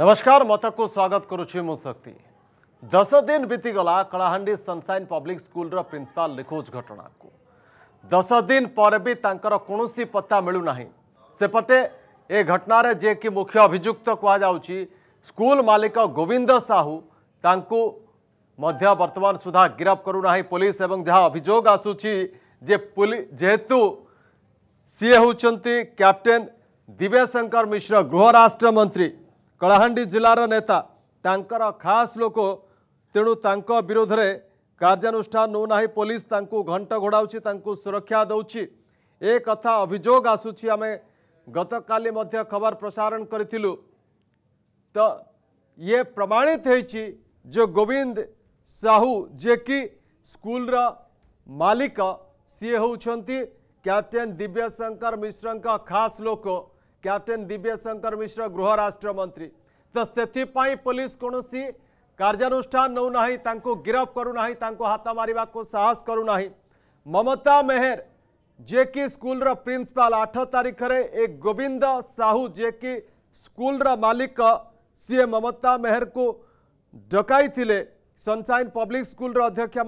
नमस्कार मत को स्वागत करुच्ची मु शक्ति। 10 दिन बीतीगला कलाहांडी सनसाइन पब्लिक स्कूल रा प्रिंसिपाल निखोज घटना को 10 दिन पर भी तांकर कोनोसी पत्ता मिलुना। सेपटे ए घटना रे जे कि मुख्य अभियुक्त कहा जाउची स्कूल मालिक गोविंद साहू तांकु मध्य वर्तमान सुधा गिरफ करुना पुलिस। एवं जहाँ अभियोग आसुची जे पुलिस जेहेतु सी होचंती कैप्टेन दिव्यशंकर मिश्र गृह राष्ट्र मंत्री कलाहांडी जिलार नेता तांकर खास लोक तेणु तांको विरोध रे कार्यानुष्ठान नौ नाही पुलिस तांको घंटा घोड़ाउची तांको सुरक्षा दउची ए कथा अभियोग आसुची। आमे गत काली मध्य खबर प्रसारण करितिलु तो ये प्रमाणित हेची जो गोविंद साहू जे कि स्कूल रा मालिक सी होउछंती कैप्टेन दिव्यशंकर मिश्र का खास लोक कैप्टेन दिव्यशंकर मिश्र गृह राष्ट्र मंत्री। तो से पुलिस कौन सी कार्यानुष्ठान नौना गिरफ करूना हाथ मारिबा को साहस करूना। ममता मेहर जे कि स्कूल रा प्रिंसिपाल 8 तारीख रे एक गोविंद साहू जे कि स्कूल रा मालिक सीए ममता मेहर को डकाई थिले सनसाइन पब्लिक स्कूल रा अध्यक्षा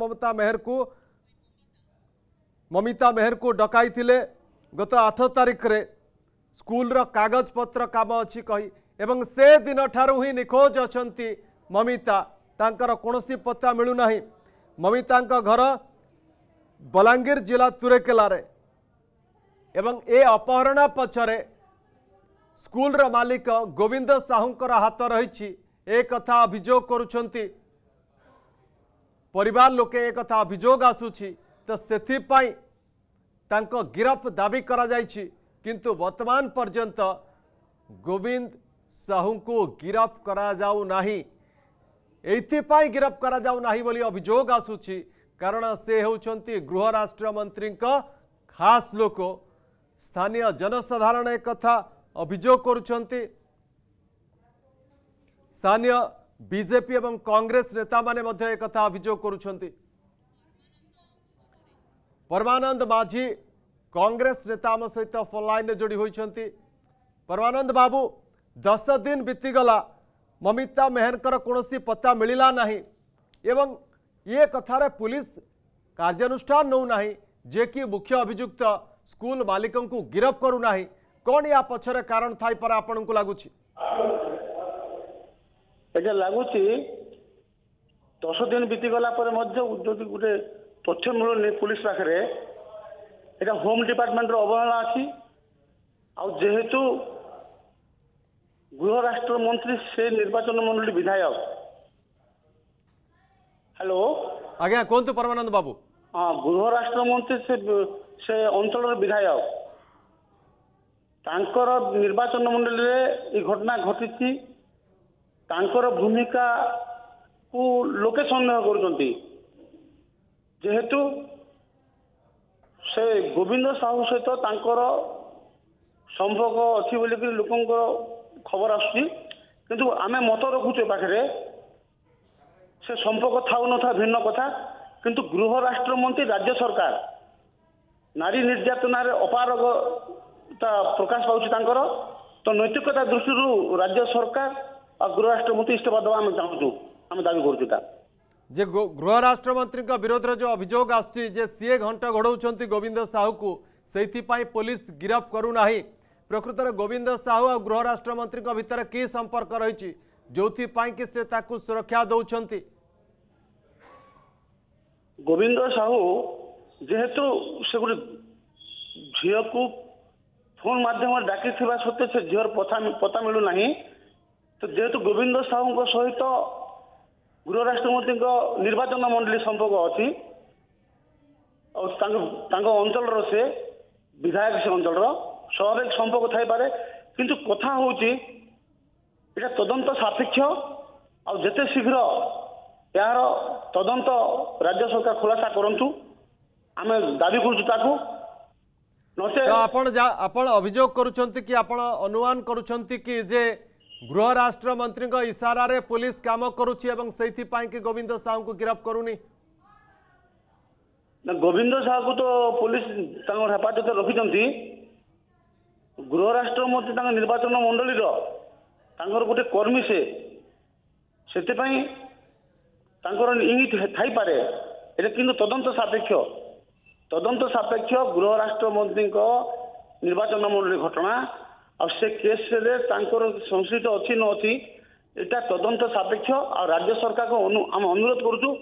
ममिता मेहर को डकाई थिले गत 8 तारीख रे स्कूल रा कागज पत्र काम अच्छी कही एवं से दिन ठारू ही निखोज अछंती ममिता। तांकर कोनोसी पत्ता मिलुना। ममिता का घर बलांगीर जिला तुरेकेलारे एवं ए अपहरण पछरे स्कूल रा मालिक गोविंद साहूंकर हाथ रही कथा अभियोग करुछंती। परिवार लोके एक कथा अभियोग आसुची तो सेथिपाई तांको गिरफ दाबी करा जायछि किंतु वर्तमान पर्यंत गोविंद साहू को गिरफ करा जाऊ नाही। एथिपाई गिरफ करा जाऊ नाही बोली अभियोग आसुची कारण से होउछंती गृह राष्ट्र मंत्री का खास लोक। स्थानीय जनसाधारण एक कथा अभियोग करुछंती। स्थानीय बीजेपी एवं कांग्रेस नेता माने मध्ये एक कथा अभियोग करुछंती। परमानंद माझी कांग्रेस नेता आम सहित फोन लाइन में जोड़ी होती। परमानंद बाबू 10 दिन बीतीगला ममिता मेहरकर कौनसी पत्ता मिलला नहीं एवं ये कथार पुलिस कार्यानुष्ठान नौ नाही जे कि मुख्य अभियुक्त स्कूल मालिकों को गिरफ करूना कौन या पक्षर कारण थाई पर आपण को लगुच लगुच 10 दिन बीतीगला गोटे तथ्य मिलूनी पुलिस पाखे एटा होम डिपार्टमेंटर अवहेलना अच्छी आ जेहेतु गृह राष्ट्र मंत्री से निर्वाचन मंडल विधायक हेलो आज्ञा कहतु परमानंद बाबू हाँ गृह राष्ट्र मंत्री से अंचल विधायक तांकर निर्वाचन मंडल ये घटना घटी तांकर भूमिका को लोके सन्देह करुछंती जेहेतु से गोविंद साहू सहित संपर्क अच्छी बोल लोक खबर आसू आम मत रखुचे पाखे से संपर्क था न था भिन्न कथा किंतु गृह राष्ट्र मंत्री राज्य सरकार नारी निर्यातना अपारगता प्रकाश पाँच तो नैतिकता दृष्टि राज्य सरकार और गृह राष्ट्र मंत्री इस्तीफा दवा आम चाहूँ आम दावी करूटा जे गृह राष्ट्र मंत्री का विरोध रे जो अभियोग आसुची जे सीए घंटा घोड़ौछंती गोविंद साहू को सेथिपाई पुलिस गिरफ करू नाही। प्रकृत रे गोविंद साहू और गृह राष्ट्र मंत्री का भीतर की संपर्क रही जोथि पाई कि से ताकू सुरक्षा दउछंती। गोविंद साहू जेहेतु से गोटे झील को फोन मध्यम डाक सत्वे से झीर पता मिलूना तो जेहेतु गोविंद साहू सहित गृह राष्ट्रमंत्री निर्वाचन मंडली संपर्क अच्छी अंचल से विधायक से अंचल सहर संपर्क थाईपे किंतु कथा होटा तदंत सापेक्ष आते शीघ्र यार तदंत राज्य सरकार खुलासा करूँ आम दावी करूँ नचे अभियोग अनुमान करुंट कि जे गृह राष्ट्र मंत्री को इशारा रे पुलिस काम करुची एवं सेथि पाई कि गोविंद साहू को गिरफ करूनी ना। गोविंद साहू को तो पुलिस हेफाजत रखी गृह राष्ट्र मंत्री निर्वाचन मंडली गोटे कर्मी से यूनिट थाईपे ये किंतु तदंत सापेक्ष गृह राष्ट्र मंत्री निर्वाचन मंडल घटना आ से केस संश्लिष्ट अच्छी न अच्छी यहाँ तदंत सापेक्ष आ राज्य सरकार को आम अनुरोध करूँ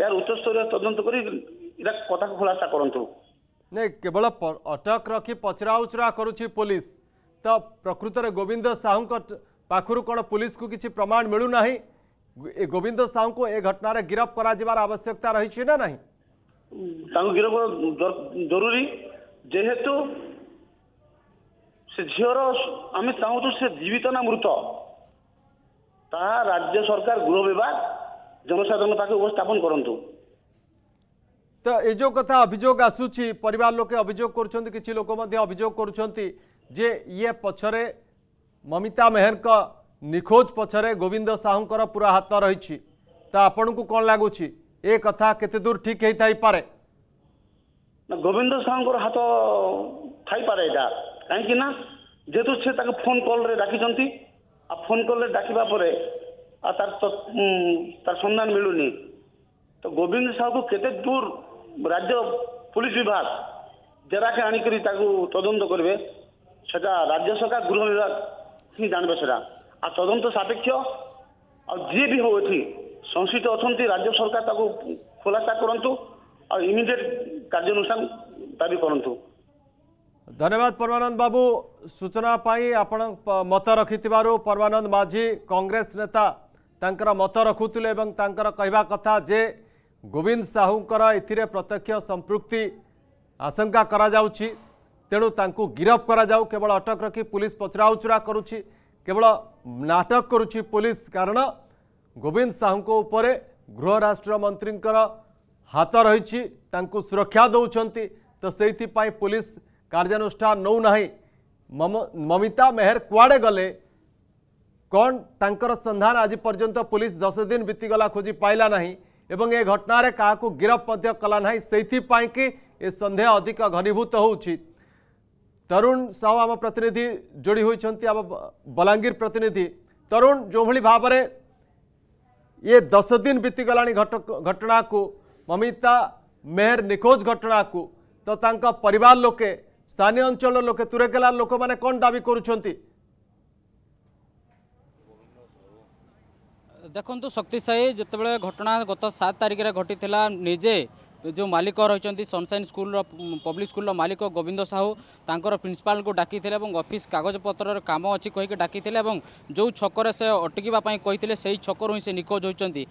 यार उच्चस्तर तदंत कर कथा खुलासा करूँ नहीं केवल अटक रखी पचराउचरा करुची पुलिस तो प्रकृत में गोविंद साहू पाखु कौन पुलिस को किसी प्रमाण मिलूना गोविंद साहू को ए घटना गिरफ्त कर आवश्यकता रही ना ना गिरफ्त जरूरी जेहेतु से झीर आम चाहूँ से जीवित ना मृत ता राज्य सरकार गृह विभाग जनसाधारण पाखे उपस्थापन करंतु तो ये जो कथा अभियोग आसूची परिवार लोके अभियोग करुछंती किछि लोक मध्ये अभियोग करुछंती जे ये पछरे ममिता मेहरक निखोज पछरे गोविंद साहूंकर पूरा हाथ रही आपनको कौन लगुची ए कथा केते दूर ठीक है थाई पारे ना गोविंद साहूंकर हाथ थाई पारे एटा काहे कि ना जेतु से ताके फोन कॉल रे डाकिचंती आ फोन कॉल रे डाकिबा परे आ तार संधान मिलूनी तो गोविंद साहू को केते दूर राज्य पुलिस विभाग जरा के आनिक तदंत करे राज्य सरकार गृह विभाग ही जानवे सदा आ तदंत सापेक्ष आ जी भी हो संश्लिष्ट अच्छा राज्य सरकार खुलासा करूँ और इमिडिएट कार्यानुष्ठान दावी करूँ। धन्यवाद परमानंद बाबू सूचना आपण मत रखि परमानंद माझी कांग्रेस नेता तांकर मत रखुले कहवा कथा जे गोविंद साहूंकर एथिरे प्रत्यक्ष संपृक्ति आशंका करा जाउछि तेणु तांकु गिरफ करा जाउ केवल अटक रखी पुलिस पचराउचरा करुछि केवल नाटक करुछि पुलिस कारण गोविंद साहूंको उपरे गृह राष्ट्र मंत्रींकर हाथ रहिछि तांकु सुरक्षा दउछंती तो सेइथि पई पुलिस कार्यानुष्ठान नौ नाही ममिता मेहर कुआडे गले कौन तांकर संधान आज पर्यंत पुलिस 10 दिन बीतीगला खोजी पाइला नाही एवं ए घटन क्या गिरफ्त कला ना से सन्देह अधिक घनीभूत होरुण साहू आम प्रतिनिधि जोड़ी होती आम बलांगीर प्रतिनिधि तरुण जो भाव में ये 10 दिन बीतीगला घटना को ममिता मेहर निखोज घटना को तो तांका परिवार लोके स्थानीय अंचल लोके तुरेकेला लोक मैंने कौन दावी करुंट देखु शक्ति साई जिते घटना गत 7 तारिख घटी निजे जो मालिक रही सनशाइन स्कूल पब्लिक स्कूल मालिक गोविंद साहू तांकर प्रिंसिपाल को डाकी थे ऑफिस कागज पत्र काम अच्छी कहीकि डाकी थे जो छकर से अटकवाई कही से ही छकर ही से निखोज होती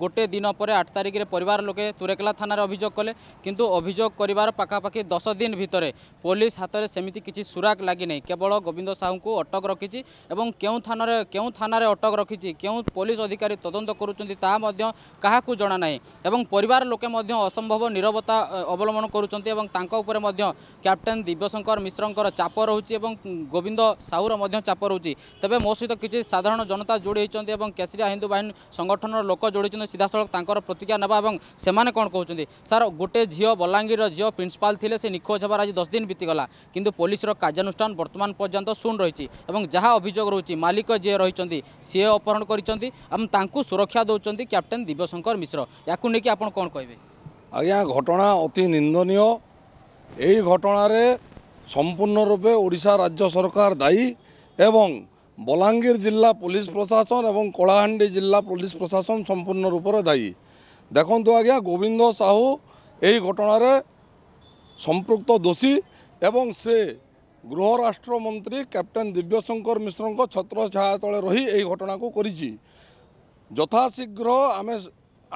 गोटे दिन पर 8 तारिख में परिवार लोके तुरेकेला थाना अभियोग कले किंतु अभियोग कर पाखापाखि 10 दिन भितर पुलिस हाथ में सेमती किसी सुराग लगी नहीं केवल गोविंद साहू को अटक रखी क्यों थाना अटक रखी क्यों पुलिस अधिकारी तदंत करुँचा क्या जाना ना परिवार लोके असम भव नीरवता अवलम्बन करुँचंती एवं तांका उपरे मध्य कैप्टेन दिव्यशंकर मिश्रंकर चाप रहुची एवं गोविंद साहूर मध्य चाप रहुची तबे मो सहित किसी साधारण जनता जोड़ी होती केसरिया हिंदू बाहिनी संगठन लोक जोड़ी सीधासलख तांकर प्रतिक्रिया नेबा एवं सेमाने कौन कहते सर गोटे झील बलांगीर झील प्रिंसिपाल थिले से निखोज होबार आज 10 दिन बीतीगला किंतु पुलिस कार्यानुष्ठान वर्तमान पर्यंत शून्य रही और जहाँ अभियोग रही मालिक जी रही सी अपहरण कर सुरक्षा दौरान कैप्टेन दिव्यशंकर मिश्र या लेकिन आप कौन कहे आज्ञा घटना अति निंदनीय यही घटन संपूर्ण रूपे ओडिशा राज्य सरकार दायी एवं बलांगीर जिला पुलिस प्रशासन एवं कोलाहांडी जिला पुलिस प्रशासन संपूर्ण रूप से दायी देखंतु आज्ञा गोविंद साहू यही घटन संपृक्त दोषी एवं से गृह राष्ट्र मंत्री कैप्टेन दिव्यशंकर मिश्र छत्र छाया तले रही यही घटना को करिछि यथाशीघ्र आम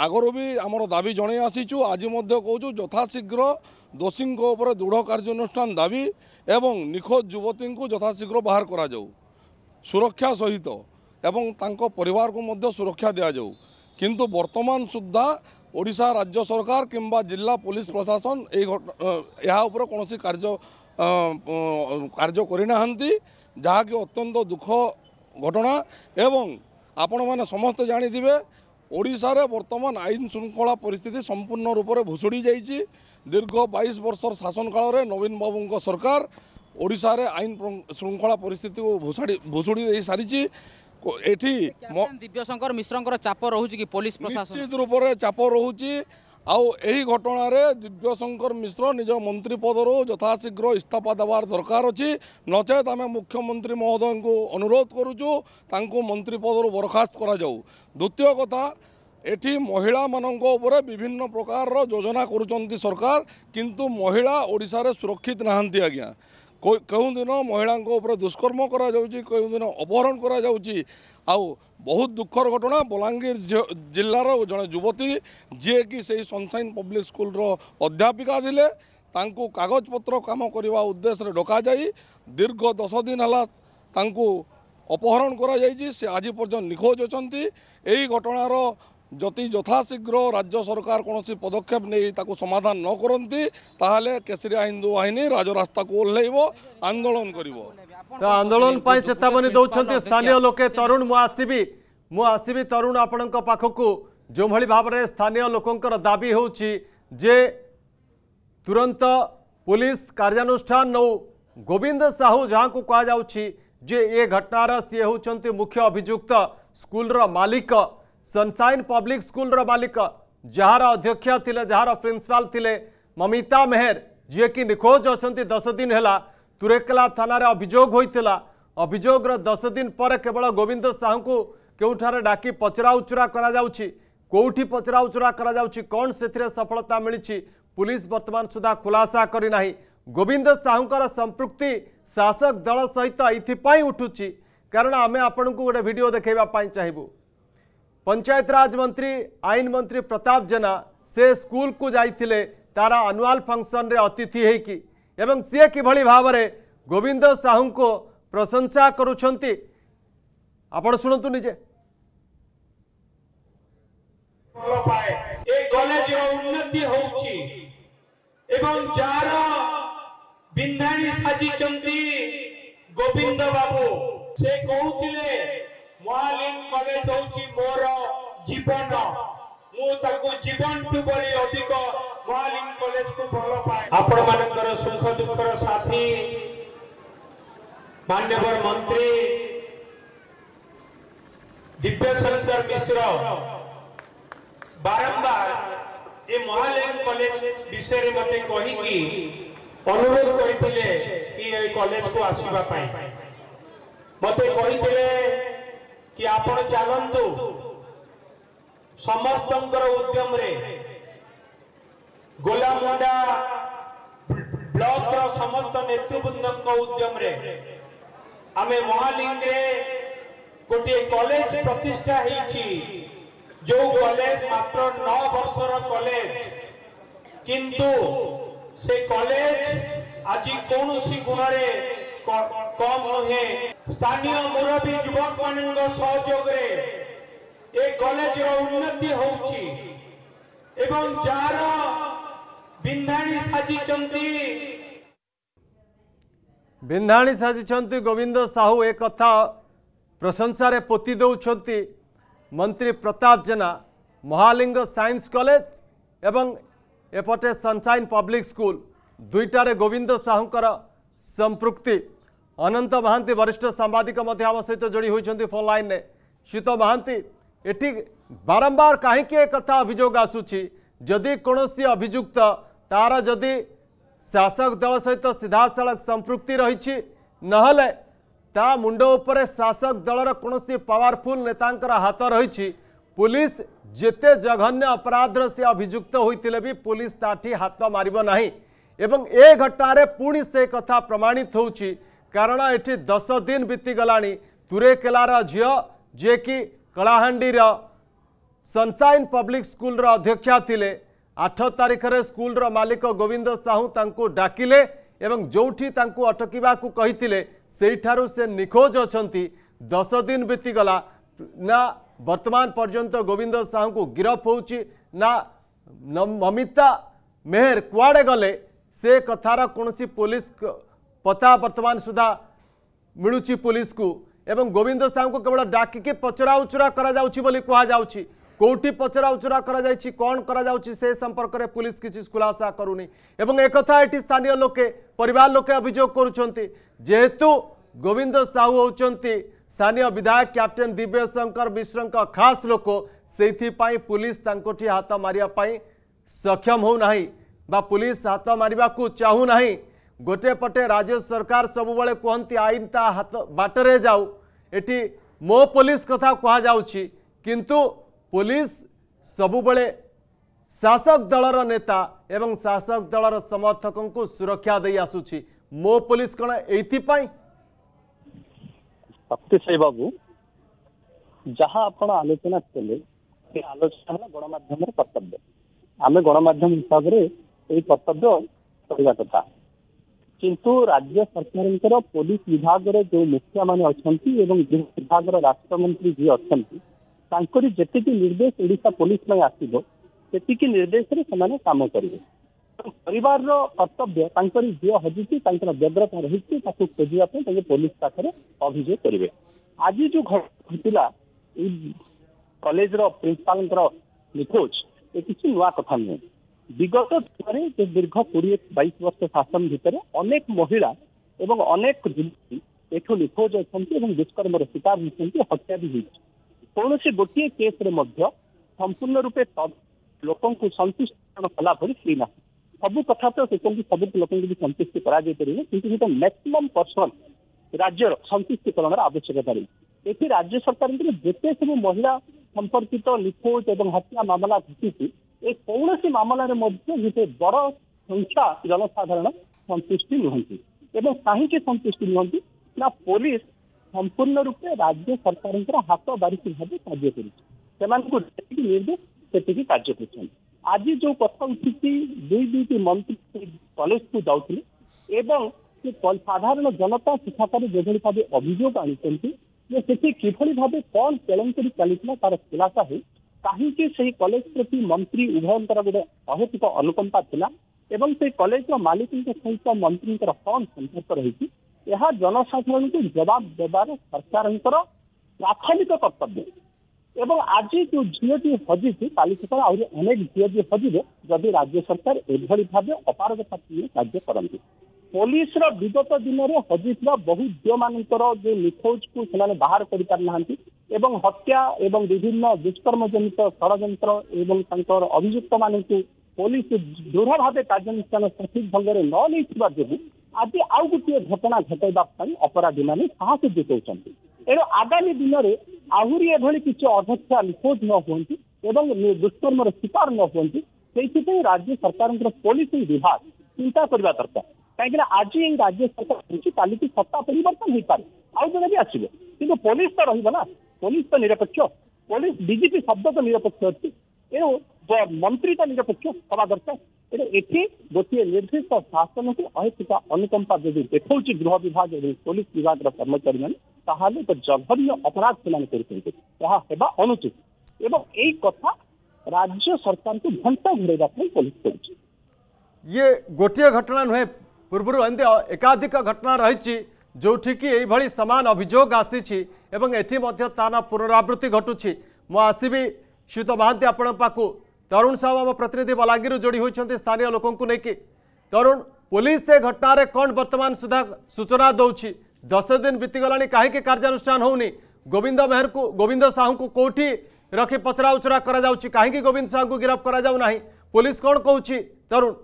आगरो भी आमर दाबी जन आसीचु आज कहूँ यथाशीघ्र दोषी दृढ़ कार्यानुष्ठान दाबी एवं निखोज युवती को यथाशीघ्र बाहर करा जाऊ सुरक्षा सहित एवं तांको परिवार को मध्य सुरक्षा दिया जाऊ किंतु वर्तमान सुद्धा ओडिशा राज्य सरकार किंबा जिला पुलिस प्रशासन यहाँ कौन कार्य करना जहाँकि अत्यंत दुख घटना एवं आपण मैंने समस्त जानिथिबे ओडिशा रे वर्तमान आईन श्रृंखला परिस्थिति संपूर्ण रूप से भुशुड़ी जाइए दीर्घ 22 वर्ष शासन काल रे नवीन बाबू सरकार ओडिशा रे आईन श्रृंखला परिस्थिति को भुशुड़ी सारी दिव्यशंकर मिश्र चाप रोच कि पुलिस निश्चित रूप से चाप रोच घटन दिव्यशंकर मिश्र निज मंत्री पदर यथाशीघ्र इस्तीफा देवार दरकार अच्छी नचेत आम मुख्यमंत्री महोदय को अनुरोध करुचु मंत्री पदर बरखास्त करा जाऊ। द्वितीय कथा एठी महिला मानक उपर विभिन्न प्रकार योजना करुचंती सरकार किंतु महिला ओडिशा रे सुरक्षित नहांती आज्ञा। कौन दिन महिला उपर दुष्कर्म करा जाउची, कौन दिन अपहरण करा जाउची। आउ बहुत दुखर घटना बलांगीर जिल्लार जड़े युवती जे कि से सनशाइन पब्लिक स्कूल रो अध्यापिका थिले तांकू कागज पत्र काम करने उद्देश्य डका जाई दीर्घ 10 दिन हला तांकू अपहरण करा जाई, से आज पर्यंत निखोज अछंती। एही घटनार जति यथाशीघ्र राज्य सरकार कौन सी पदक्षेप नहीं ताकू समाधान न करती ताहले केसरिया हिंदू वाहिनी राजरास्ता को ओह्लैब आंदोलन करिवो। तो आंदोलन पर चेतावनी दौरान स्थानीय लोके तरुण मु आसीबी तरुण आपण पाखकू जो भली भाव में स्थानीय लोकंर दाबी होची जे तुरंत पुलिस कार्यानुष्ठान नौ। गोविंद साहू जहाँ को कह जाउची जे ए घटनार सी होचंती मुख्य अभियुक्त स्कूलर मालिक सनशाइन पब्लिक स्कूल रा मालिक जार अध्यक्ष थिले जार प्रिंसिपाल थिले ममिता मेहर जी कि निखोज अछंती 10 दिन है। तुरेकला थाना रे अभियोग होइतिला, अभियोग रा 10 दिन पर केवल गोविंद साहू को केउठारे डाकी पचराउचरा करा जाउची, कोउठी पचराउचरा करा जाउची, कोन सेथिरे सफलता मिलिची पुलिस वर्तमान सुधा खुलासा करि नाही। गोविंद साहूकर संपृक्ति शासक दल सहित एथिपाई उठुची कारण आमे आपनकु गोटे भिडियो देखैबा पाई चाहबो। पंचायत राज मंत्री आईन मंत्री प्रताप जेना से स्कूल को जाइथिले तारा एनुअल फंक्शन रे अतिथि है कि एवं सी किभली भाव रे गोविंद साहू को प्रशंसा करुछंती आपण सुनंतु निजे बोल पाए ए कॉलेज रो उन्नति होउची एवं जारा बिंधाणी साजिचंती गोविंद बाबू से कहउथिले महालिंग कॉलेज होची मोर जीवन मु ताकू जीवन टू बली अधिक महालिंग कॉलेज को भलो पाए। आपण मानकर सुख दुखर साथी माननीय मंत्री दिव्यशंकर मिश्र बारंबार ए महालिंग कॉलेज विषय रे मते कहि कि अनुरोध करथिले कि ए कॉलेज को आसीबा पाए। मते कहिथिले कि आपण चालंतु समस्तंकर उद्यम रे गोलामुंडा ब्लॉक रो समस्त नेतृवृंदक उद्यम रे आमे महालिंग रे गोटे कॉलेज प्रतिष्ठा हेची जो कॉलेज मात्र 9 वर्ष रो कॉलेज किंतु से कॉलेज आज कौन सी गुण रे कम नुहे। स्थानीय मुरबी युवक मानक सहयोग रे ए कॉलेज रो उन्नति होउची एवं जार बिंधाणी साजिचंती गोविंद साहू एक कथा प्रशंसा रे पोती दउछंती मंत्री प्रताप जेना। महालिंग साइंस कॉलेज एवं एपटे सनशाइन पब्लिक स्कूल दुईटारे गोविंद साहूकर संपृक्ति। अनंत महांती वरिष्ठ सांबादिक आम सहित जोड़ी होती फोन लाइन ने। शीत महांती एटी बारंबार कहीं एक कथा अभियोग आसूची जदि कौन सी अभियुक्त तार जदि शासक दल सहित सीधासाल संपृक्ति रही नहले ता मुंड उपरे शासक दलर कौन सी पावरफुल नेतांकर हाथ रही। पुलिस जेते जघन्य अपराधर से अभियुक्त होते भी पुलिस ताठी हाथ मारिब नाही एवं ए घटना पुणी से कथा प्रमाणित होची कारण एठी 10 दिन बीती गलानी। तुरेकेलार झील जे कि कलाहांडीर सनशाइन पब्लिक स्कूल रा अध्यक्ष थिले 8 तारीख रे स्कूल रा मालिक गोविंद साहू तांको डाकिले एवं जोठी तांको अटकीबा को कहिथिले सेठारु से निखोज अछंती। 10 दिन बीती गला ना वर्तमान पर्यंत गोविंद साहू को गिरफ होउची ना ममिता मेहर कुआड़े गले से कथार कौन सी पुलिस पता वर्तमान सुधा मिलूची पुलिस को एवं गोविंद साहू को केवल डाकिकी पचरा उचरा कौटी पचरा उचरा कौन करा से संपर्क में पुलिस किसी खुलासा करूनी एवं एक कथा ये स्थानीय लोके परिवार लोके अभियोग करुँच। गोविंद साहू होचंती स्थानीय विधायक कैप्टेन दिव्यशंकर मिश्र खास लोक से पुलिस हाथ मारे सक्षम होना बा पुलिस हाथ मारे चाहूना गोटे पटे राज्य सरकार सब बड़े कहती आईन ता हाथ बाटरे जाऊ एटी मो पुलिस कथा कहुच्छी किंतु पुलिस सबुबले शासक दलर नेता एवं शासक दलर समर्थकों को सुरक्षा दे आसुची मो पुलिस कौन ये सत्य बाबू जहाँ आप आलोचना कले आलोचना है गणमाध्यम कर्तव्य आम गणमाध्यम हिसाब से ये कर्तव्य करवा कथा किंतु राज्य सरकार पुलिस विभाग जो मुखिया मान अच्छा गृह विभाग राष्ट्रमंत्री जी अच्छा जीक निर्देश ओडिशा पुलिस में आसो से निर्देश कम करेंगे परिवार कर्तव्य झील हजिची व्यग्रता रही खोजापी पुलिस पाखे अभियोग करेंगे। आज जो घटना कॉलेज प्रिंसिपाल निखोज ये किसी नुआ कथा नुहे विगत जो दीर्घ 20-22 वर्ष शासन भितर अनेक महिला एवं अनेक युवती एठू निखोज अच्छा दुष्कर्म शिकार होती हत्या भी होती कौन से गोटे केस्रे संपूर्ण रूपे लोक संतुष्ट कलापरी होना सब कथा तो सब लोक संतुष्टि कर मैक्सीम पर्सन राज्य संतुष्टिकरण आवश्यकता रही ये राज्य सरकार जिते सब महिला संपर्कित निखोज और हत्या मामला घटी कौन से मामलें गोटे बड़ संख्या जनसाधारण संतुष्टि नुहति एवं कहीं संतुष्टि नुहति ना पुलिस संपूर्ण रूपे राज्य सरकार हाथ बारिक भाव कार्य करती निर्देश से कार्य कर आज जो कथा उठी दुईटी मंत्री कॉलेज को जाते एवं साधारण जनता शिक्षाकारी जो भाव अभियोग आनी कि भाव कौन केलेंकरी चली तार खुलासा हो कहीं से कॉलेज प्रति मंत्री उभयों गोटे अहेतुक अनुकंपा था एवं से कॉलेज मालिकों सहित मंत्री कौन संपर्क रही जनसाधारण को जवाब देवार सरकार प्राथमिक कर्तव्य एवं आज जो झीलटी हजिची काली सकाल आहरी अनेक झील हजिबे जदि राज्य सरकार एभली भाव अपारगता कार्य करती पुलिस विगत दिन में हजिता बहु झील मान जो निखोज को से बाहर करपारी एवं हत्या एवं विभिन्न दुष्कर्म जनित षड़यंत्र एवं अभियुक्त मान पुलिस दृढ़ भाव कार्यानुष्ठान सठिक ढंग से न लेवा जो आज आउ गोटे घटना घटाई अपराधी मैंने साहस जुटाऊँ एणु आगामी दिन में आहरी एभली किसी अध्यक्षा निखोज न होती दुष्कर्म शिकार न होती से राज्य सरकार पुलिस विभाग चिंता करवा दरकार कहीं आज ये राज्य सरकार काली की सत्ता परिवर्तन हो पाए आउ जन भी आसवे कि पुलिस तो रहा पुलिस तो निरपेक्ष पुलिस डीजीपी शब्द तो निरपेक्ष अच्छी एणु मंत्री तो निरपेक्ष हवा दरकार एटी गोटे निर्दिष्ट शासन को अहेतुक अनुकंपा जदि देखी गृह विभाग और पुलिस विभाग कर्मचारी मैंने तो जघन्य अपराध से अनुचित एवं यही कथा राज्य सरकार को घंटा घूरवा पुलिस कर ये गोटे घटना नुहे पूर्व एम एकाधिक घटना रही जोठी कि यही सामान अभियोग आसी पुनरावृत्ति घटुची मु आसबी श्रीयुत महांती आपण पाकू तरुण साहब आम प्रतिनिधि बलांगीर जोड़ी होती स्थानीय लोकों को लेकिन तरुण पुलिस से घटना रे कौन वर्तमान सुधा सूचना दौर 10 दिन बीतीगला कहीं कार्यानुष्ठान होनी गोविंद साहू को कौटी रखी पचरा उचरा कहीं गोविंद साहू को गिरफ्त करा पुलिस कौन कहूँ तरुण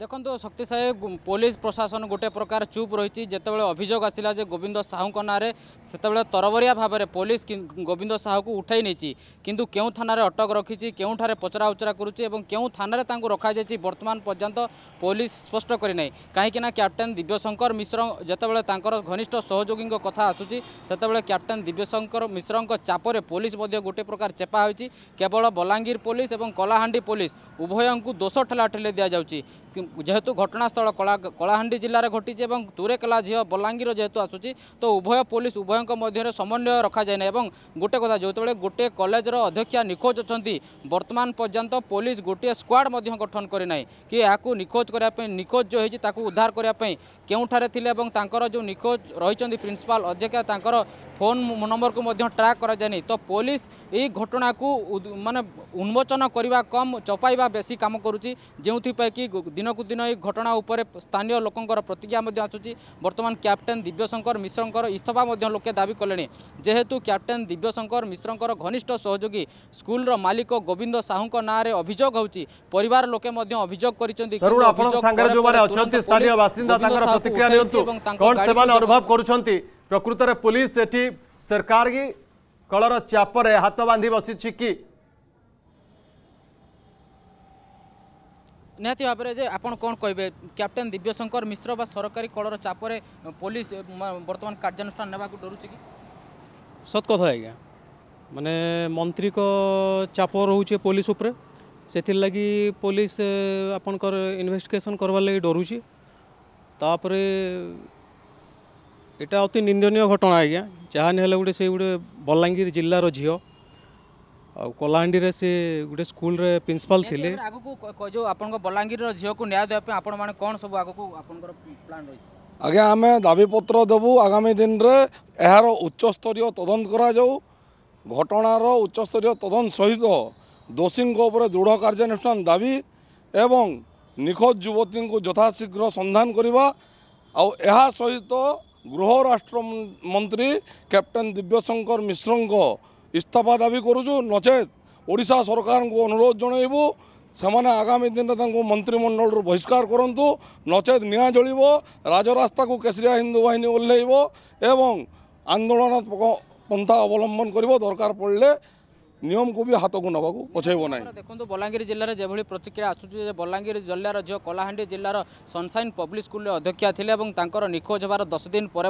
देखो शक्ति साहेब पुलिस प्रशासन गोटे प्रकार चुप रही जितेबाला अभियोग आसला जे गोविंद साहू ना से तरबरिया भाव में पुलिस गोविंद साहू को उठाई नहीं किंतु क्यों थाना अटक रखी क्यों पचरा उचरा करों थाना रखा जाए बर्तमान पर्यंत पुलिस स्पष्ट करना कहीं कैप्टेन दिव्यशंकर मिश्र जितेबाला घनिष्ठ सहयोगी कथा आसूसी से कैप्टेन दिव्यशंकर मिश्र चापे पुलिस गोटे प्रकार चेपा होती केवल बलांगीर पुलिस और कलाहांडी पुलिस उभयों को दोष ठेलाठेली दि जाऊँगी जेहेतु घटनास्थल कलाहांडी जिले घटी और तुरेकला झी बलांगीर जेहेतु आसूसी तो उभय पुलिस उभयों मध्य समन्वय रखा जाए ना गोटे कथा जो गोटे कॉलेजर अध्यक्षा निखोज अच्छा बर्तमान पर्यंत पुलिस गोटे स्क्वाड गठन करना कि यह निखोज करने निखोज जो है उद्धार करने केउठारे जो निखोज रही प्रिंसिपाल अध्यक्षा फोन नंबर को ट्रैक कराए तो पुलिस यही घटना को मान उन्मोचन करने कम चपाइवा बेसी कम करुँच जो दिनकू दिन ये घटना उपर स्थानीय लोकंर प्रतिक्रिया आसूची। बर्तमान कैप्टेन दिव्यशंकर मिश्र इस्तफा लोके दाबी कले जेहेतु कैप्टेन दिव्यशंकर मिश्र घनिष्ठ सहयोगी स्कूल मालिक गोविंद साहू नाँ में अभियोग होती परिवार लोके अभियोग कर पुलिस सरकार की कलर चापर हाथ बांधी बसी कि निहाती भाव में आपड़ कौन कहे कैप्टेन दिव्यशंकर मिश्र बा सरकारी कलर चापर पुलिस बर्तमान कार्यानुष्ठान नेबा को डरुच कि सत कथा आज्ञा माने मंत्री को चापर रोचे पुलिस उपरे से लगी पुलिस आपणकर इन्वेस्टिगेशन करवार लगी डरुची तापरे एटा अति निंदनीय घटना आज्ञा जहाँ नहीं गोटे से गोटे बलांगीर जिलार झील आ कोलांडी रे से गोटे स्कूल रे प्रिंसिपल थिले आगु को जो आपन को बलांगीर रो झियो को न्याय दे पे आपन माने कोन सब आगु को आपन को प्लान रही आगे हमें दाबी पत्र देबू आगामी दिन रे एहार उच्च स्तरीय तदन करा जाऊ घटना रो उच्च स्तरीय तदन सहित दोषीन को ऊपर दृढ़ कार्यानुष्ठान दाबी एवं निखोज युवती को यथाशीघ्र संधान करबा आ एहा सहित गृह राष्ट्र मंत्री कैप्टेन दिव्यशंकर मिश्र को इस्तीफा दाबी करूँ नचेत ओडिशा सरकार को अनुरोध जनइबू से आगामी दिन में मंत्रिमंडल बहिष्कार करूँ नचेत निआ जल राजरास्ता को केसरिया हिंदू बाहिनी ओह्लैब एवं आंदोलनात्मक पंथा अवलंबन कर दरकार पड़े नियम को भी हाथ को ना पछेब ना। देखो बलांगीर जिले में जो प्रतिक्रिया आसूची बलांगीर जिलार झील कोलाहांडी जिलार सनशाइन पब्लिक स्कूल अध्यक्षा थे और निखोज होबार 10 दिन पर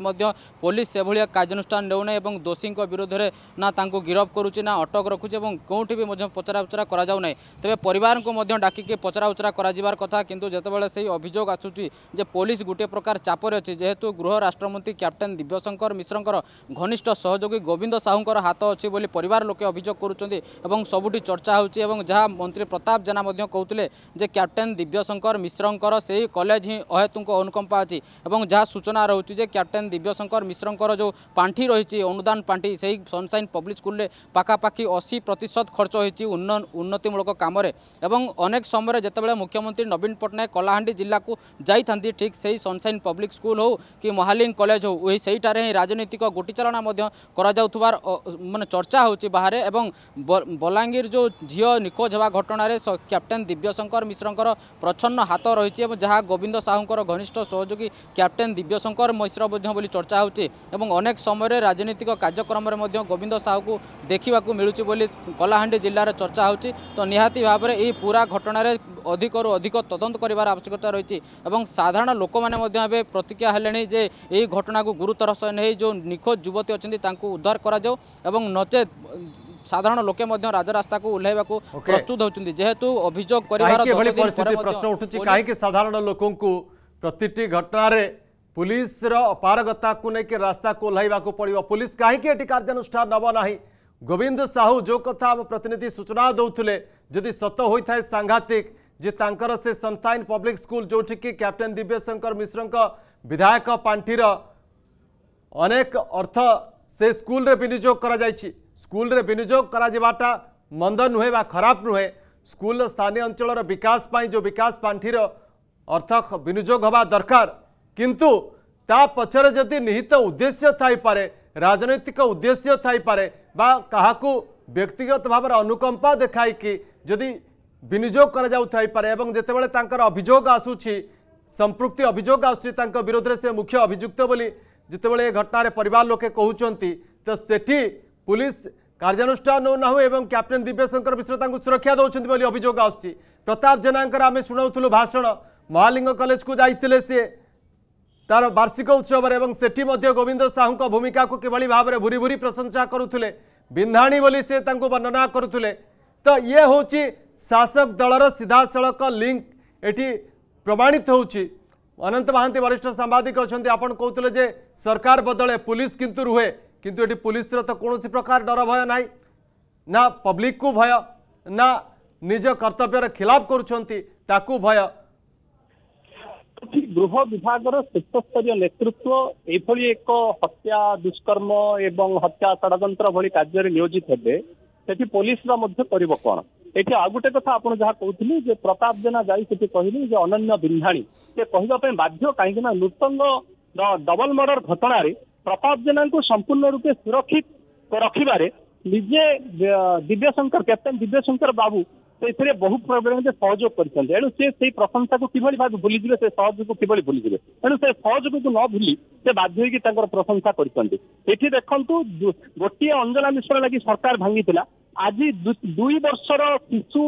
पुलिस से भाया कार्यानुष्ठान नेउना और दोषी विरोध में ना गिरफ करुच्ची ना अटक रखुचे और कौटी भी पचराउचरा कराऊना तेज परिवार को डाकिके पचराउचरा कर कथा कितु जितेबाला से अभियोग आसूची पुलिस गोटे प्रकार चापर अच्छी जेहेतु गृह राष्ट्रमंत्री कैप्टेन दिव्यशंकर मिश्र घनिष्ठ सहयोगी गोविंद साहू हाथ अच्छी पर लोके अभियोग कर सबुठी चर्चा होउछि। जहाँ मंत्री प्रताप जेना कहते जे कैप्टेन दिव्यशंकर मिश्र से कॉलेज ही अहेतुक अनुकंपा अच्छी और जहाँ सूचना रोचे जे कैप्टेन दिव्यशंकर मिश्र जो पांठी रही अनुदान पांठी से सनशाइन पब्लिक स्कूल में पखापाखि 80% खर्च होती उन्नतिमूलक कम अनेक समय जितेबाला मुख्यमंत्री नवीन पट्टनायक कोलाहांडी जिला को जाता ठीक से सनशाइन पब्लिक स्कूल हो कि महालिंग कॉलेज हो सहीठारे ही राजनीतिक गोटीचालना मान चर्चा होउछि बाहर एवं बलांगीर जो झील निखोज होगा घटना कैप्टेन दिव्यशंकर मिश्र प्रच्छन्न हाथ रही है जहाँ गोविंद साहू घनिष्ठ सहयोगी कैप्टेन दिव्यशंकर मिश्र बोली चर्चा होती अनेक समय राजनीतिक कार्यक्रम गोविंद साहू को देखा मिलूँ बोली कोलाहांडी जिले में चर्चा होती। तो निहाती भाव में यह पूरा घटना अधिक अधिक तदंत करार आवश्यकता रही है। साधारण लोक मैंने प्रतिक्रिया है यही घटना को गुरुतर सह नहीं जो निखोज युवती अच्छा उद्धार करचेत साधारण लोके राजरास्ता को ओह्लैवा को प्रस्तुत होचुंदी जेहेतु अभियोग करिवार 10 दिन परे प्रश्न उठुची काहे कि साधारण लोकन को प्रतिटी घटना रे पुलिस रो अपारगता को नेके रास्ता को ओह्लैवा को पड़िबो पुलिस काहे कि एटी कार्यानुष्ठान नबो नाही। गोविंद साहू जो कथा हम प्रतिनिधि सूचना दउथले जदि सत होई थाए सांघातिक जे तांकर से सनशाइन पब्लिक स्कूल जोठी कि कैप्टेन दिव्यशंकर मिश्र को विधायक पांठी रो अनेक अर्थ से स्कूल रे विनियोग करा जाईची स्कूल रे विनियोग कराजिबाटा मंद नुहे बा खराब नुहे स्कूल स्थानीय अंचल विकास पाई जो विकास पांठीर अर्थ विनियोग हवा दरकार किंतु ता पछरे जदि निहित उद्देश्य थाई पारे राजनीतिक उद्देश्य थाई पारे बा काहाकू व्यक्तिगत भाव अनुकंपा देखाई कि जदि विनियोग करा जाउ थाई पारे एवं जेतेबेले तांकर अभियोग आसुछि संपृक्ति अभियोग आसुछि तांक विरोध रे से मुख्य अभियुक्त बोली जेतेबेले घटना रे परिवार लोके कहउचंती तो सेठी पुलिस कार्यानुष्ठान न हो एवं कैप्टेन दिव्यशंकर मिश्र सुरक्षा दौरान बोली अभियोग आसुछि। प्रताप जेना आम शुणुलु भाषण महालिंग कॉलेज को जाते सी तार वार्षिक उत्सव एवं सेठी गोविंद साहू भूमिका को किभली भाव में भूरी भूरी प्रशंसा करुले बिंधाणी बोली से वर्णना करुले तो ये हूँ शासक दलर सीधासख लिंक एटी प्रमाणित होउछि। अनंत महांती वरिष्ठ सांबादिक अच्छा आपण कहते जे सरकार बदले पुलिस किंतु रुहे किंतु ये पुलिस रो तो कौन प्रकार डर भय ना ना पब्लिक को भय ना निज कर्तव्यर खिलाफ करू भय गृह विभाग शीर्षस्तरीय नेतृत्व एभली एक हत्या दुष्कर्म एवं हत्या षड्यंत्र भली कार्य नियोजित होते पुलिस रा मध्य करिबो कोन एठी आ गोटे कथा आपण जहा कहथिली जे प्रताप जेना जाई सेठी कहली जे अनन्य बिंधाणी से कहबा पे बाध्य काहे ना नृतंग डबल मर्डर घटना रे प्रताप जेना को संपूर्ण रूप से सुरक्षित रखिबारे निजे दिव्यशंकर कैप्टन दिव्यशंकर बाबू से बहुत प्रॉब्लम सहयोग करते एणु से प्रशंसा को किभली भाग भूलिजे से सहयोग को किभली भूलिजे एणु से सहयोग को न भूली से बाध्य होगी प्रशंसा करते ये देखु गोटे अंजना मिश्र लगी सरकार भांगी आज दुई वर्षर शिशु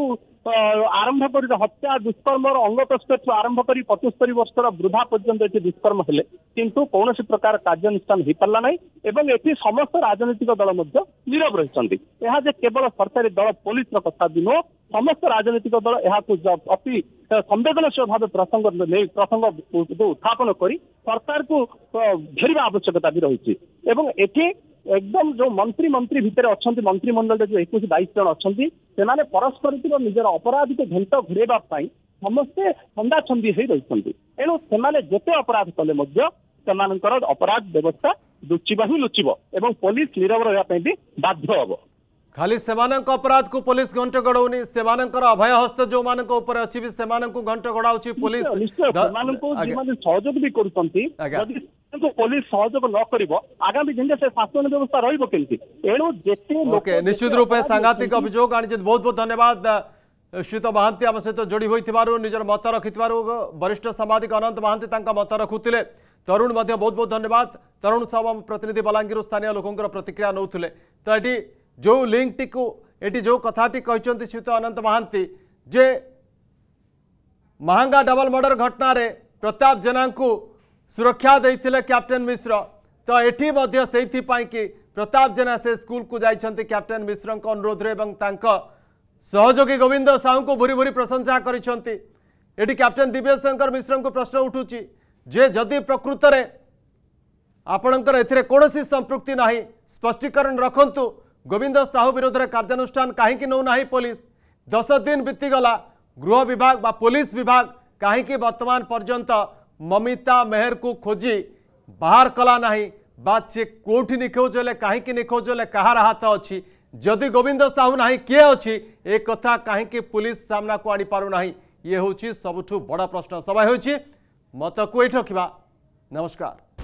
आरंभ कर हत्या दुष्कर्म अंगप्रस्थ आरंभ कर 75 वर्षर वृद्धा पर्यंत ये दुष्कर्म हेले किंतु कौन प्रकार कार्यानुष्ठान हो पारा ना एवं ये समस्त राजनीतिक दल नीरव रही केवल सरकारी दल पुलिस कथा भी नुह समस्त राजनीतिक दल यह अति संवेदनशील भाव प्रसंग उत्थापन कर सरकार को घेर आवश्यकता भी रही है एकदम जो मंत्री मंत्री भितर अच्छा मंत्रिमंडल जो 21-22 जन अच्छी से परस्पर निजर अपराध को घंट घूर समस्ते ठंडा छंदी रही एणु से जिते अपराध कले अपराध व्यवस्था लुचिब ही लुचिब एवं पुलिस नीरव रहा भी बाध्य हम खाली सेमानक अपराध को पुलिस घंट गड़ौनी अभय हस्त जो ऊपर अच्छी भी घंट गड़ाऊ पुलिस सहयोग भी कर पुलिस सहयोग न कर आगामी दिन से शासन व्यवस्था रही एणु जिते ओके निश्चित रूप से सांघातिक अभियोग आनी बहुत बहुत धन्यवाद श्रीत महांती आम सहित जोड़ी होइथिबारु निजर मत रखिथिबारु वरिष्ठ सामाजिक अनंत महांती तांका मत रखुतिले तरुण मध्य बहुत बहुत धन्यवाद तरुण साहब आम प्रतिनिधि बलांगीर स्थानीय लोकंकर प्रतिक्रिया नौथिले तो ये जो लिंक टी को ये जो कथाटी कहते श्रीत अनंत महांती जे महांगा डबल मर्डर घटना रे प्रताप जेना को सुरक्षा देते कैप्टेन मिश्र तो ये से प्रताप जेना से स्कूल को जाइए कैप्टेन मिश्र अनुरोध सहयोगी गोविंद साहू को भूरी भूरी प्रशंसा करी कैप्टेन दिव्यशंकर मिश्र को प्रश्न उठूची जे जदि प्रकृत में आपणकर एथिरे कोनोसी संपृक्ति ना स्पष्टीकरण रखंतु गोविंद साहू विरोध में कार्यानुष्ठान कहीं नौना पुलिस 10 दिन बीतीगला गृह विभाग बा पुलिस विभाग कहीं वर्तमान पर्यंत ममिता मेहर को खोजी बाहर कला नहीं बात से कोठी निखोज कहीं निखोज कहार हाथ अच्छी जदि गोविंद साहू ना किए अच्छी ए कथा कहीं पुलिस सामना को आनी पारना ये हूँ सबुठ बड़ प्रश्न सभा होत को ये रखा नमस्कार।